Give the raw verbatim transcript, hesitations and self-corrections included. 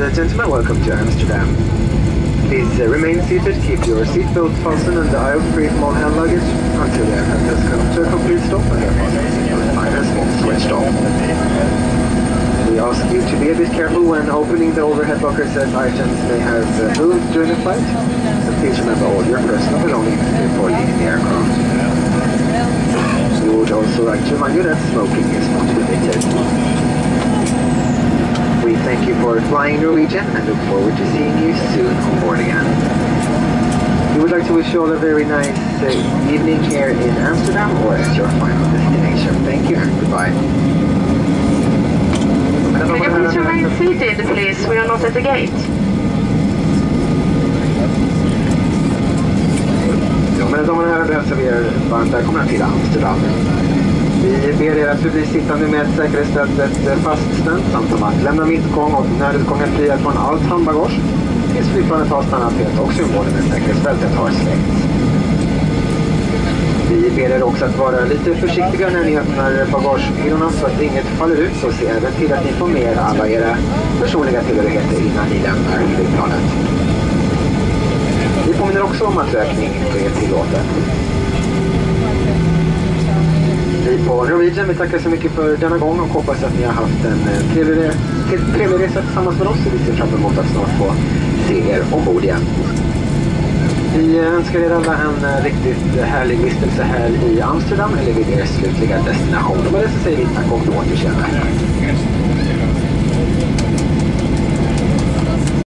Ladies and gentlemen, welcome to Amsterdam. Please uh, remain seated, keep your seatbelt fastened and the aisle free small hand luggage until the aircraft has come to a complete stop and aircraft has been switched off. We ask you to be a bit careful when opening the overhead lockers as items may have uh, moved during the flight, so please remember all your personal belongings before leaving the aircraft. We would also like to remind you that smoking is not permitted. We thank you for flying Norwegian and look forward to seeing you soon on board again. We would like to wish you all a very nice uh, evening here in Amsterdam or at your final destination. Thank you and goodbye. Can you please remain seated, please? We are not at the gate. Ja, men damer och herrar, då hälsar vi er varmt välkomna till Amsterdam. Vi ber er att förbli sittande med säkerhetsbältet faststämt samt om att lämna mittgång och nödutgången fria från allt handbagage. Tills flygplanet har stannat helt och symbolen med säkerhetsbältet har släckts. Vi ber er också att vara lite försiktiga när ni öppnar bagagehyrorna så att inget faller ut och se även till att ni får med alla era personliga tillhörigheter innan ni lämnar flygplanet. Vi påminner också om att rökning inte är tillåten. Vi på Norwegian, vi tackar så mycket för denna gång och hoppas att ni har haft en trevlig, trevlig resa tillsammans med oss och vi ser fram emot att snart få se er ombord igen. Vi önskar er alla en riktigt härlig vistelse här i Amsterdam eller vid er slutliga destination. Och med det så säger vi tack och återkänner.